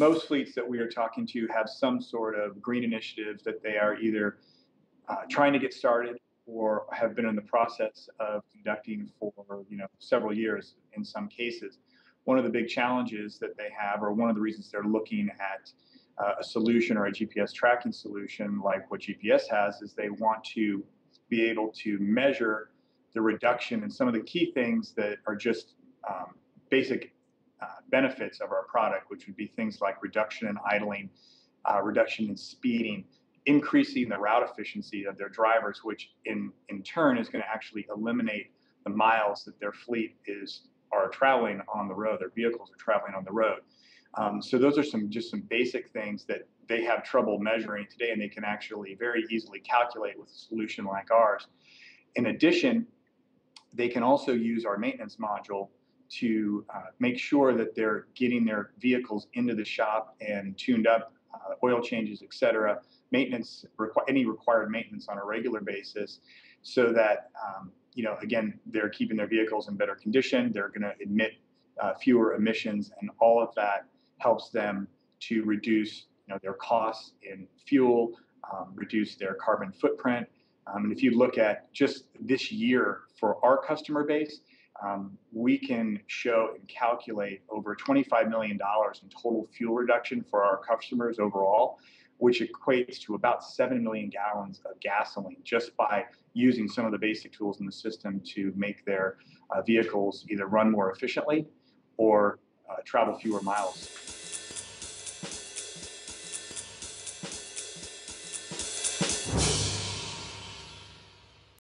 most fleets that we are talking to have some sort of green initiative that they are either trying to get started or have been in the process of conducting for several years in some cases. One of the big challenges that they have, or one of the reasons they're looking at a solution or a GPS tracking solution like what GPS has, is they want to be able to measure the reduction in some of the key things that are just basic benefits of our product, which would be things like reduction in idling, reduction in speeding, increasing the route efficiency of their drivers, which in turn is going to actually eliminate the miles that their fleet are traveling on the road, their vehicles are traveling on the road. So those are just some basic things that they have trouble measuring today, and they can actually very easily calculate with a solution like ours. In addition, they can also use our maintenance module to make sure that they're getting their vehicles into the shop and tuned up, oil changes, etc., maintenance, any required maintenance on a regular basis, so that again, they're keeping their vehicles in better condition. They're going to emit fewer emissions, and all of that helps them to reduce their costs in fuel, reduce their carbon footprint. And if you look at just this year for our customer base, we can show and calculate over $25 million in total fuel reduction for our customers overall, which equates to about 7 million gallons of gasoline, just by using some of the basic tools in the system to make their vehicles either run more efficiently or travel fewer miles.